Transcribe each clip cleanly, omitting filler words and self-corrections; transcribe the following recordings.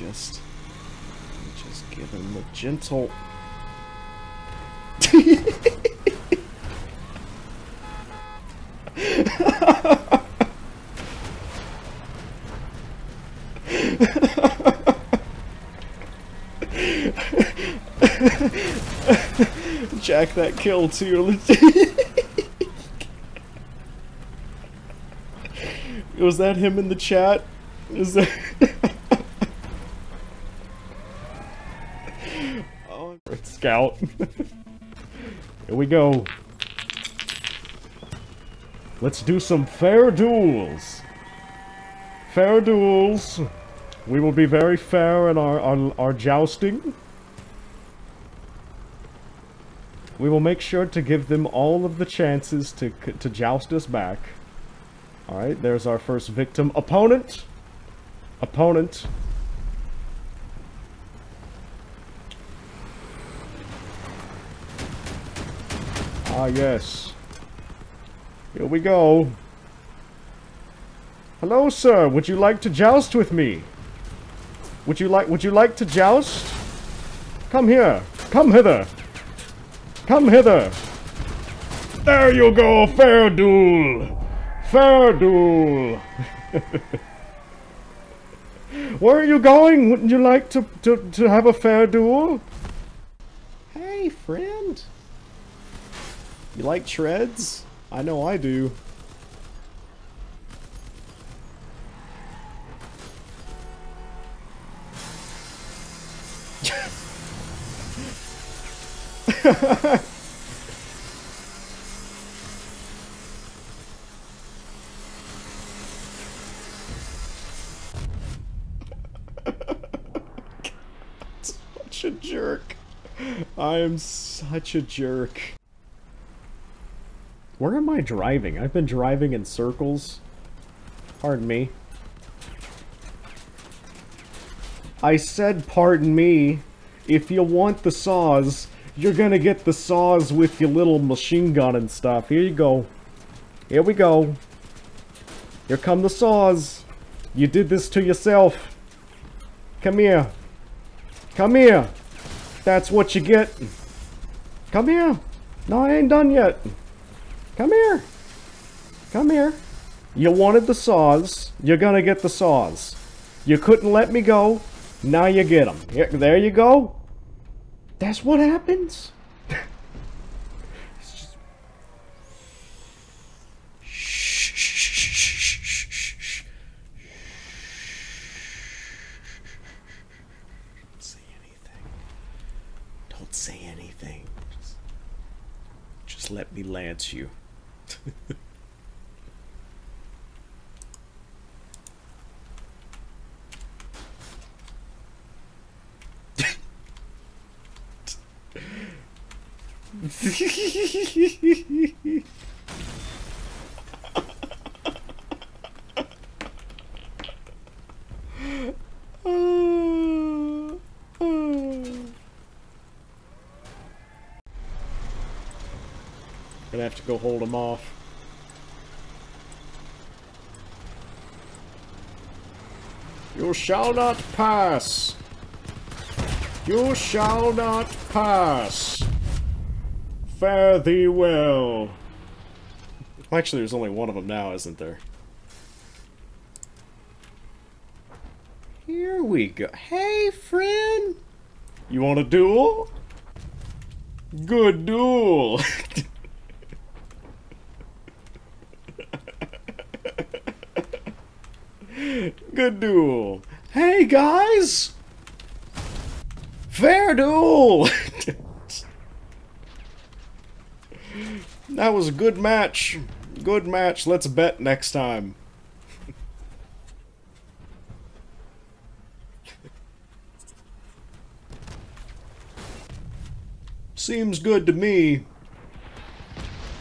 Let me just give him the gentle. Jack that kill to your Was that him in the chat? Is that Oh, Scout. Here we go. Let's do some fair duels. Fair duels. We will be very fair in our jousting. We will make sure to give them all of the chances to joust us back. Alright, there's our first victim. Opponent! Opponent. Ah, yes. Here we go. Hello, sir. Would you like to joust with me? Would you like to joust? Come here. Come hither. Come hither. There you go. Fair duel. Fair duel. Where are you going? Wouldn't you like to have a fair duel? Hey, friend. You like treads? I know I do. Such a jerk. I am such a jerk. Where am I driving? I've been driving in circles. Pardon me. I said pardon me. If you want the saws, you're gonna get the saws with your little machine gun and stuff. Here you go. Here we go. Here come the saws. You did this to yourself. Come here. Come here. That's what you get. Come here. No, I ain't done yet. Come here. Come here. You wanted the saws. You're gonna get the saws. You couldn't let me go. Now you get them. Here, there you go. That's what happens. It's just... Shh. Don't say anything. Don't say anything. Just let me lance you. Gonna have to go hold him off. You shall not pass. You shall not pass. Fare thee well. Actually, there's only one of them now, isn't there? Here we go. Hey, friend! You want a duel? Good duel! Good duel! Hey, guys! Fair duel! That was a good match. Good match. Let's bet next time. Seems good to me.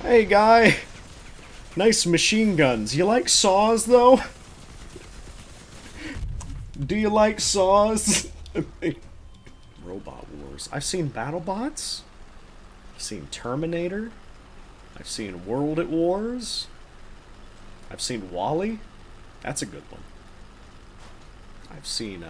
Hey, guy. Nice machine guns. You like saws, though? Do you like saws? Robot Wars. I've seen BattleBots. I've seen Terminator. I've seen World at Wars. I've seen WALL-E. That's a good one. I've seen,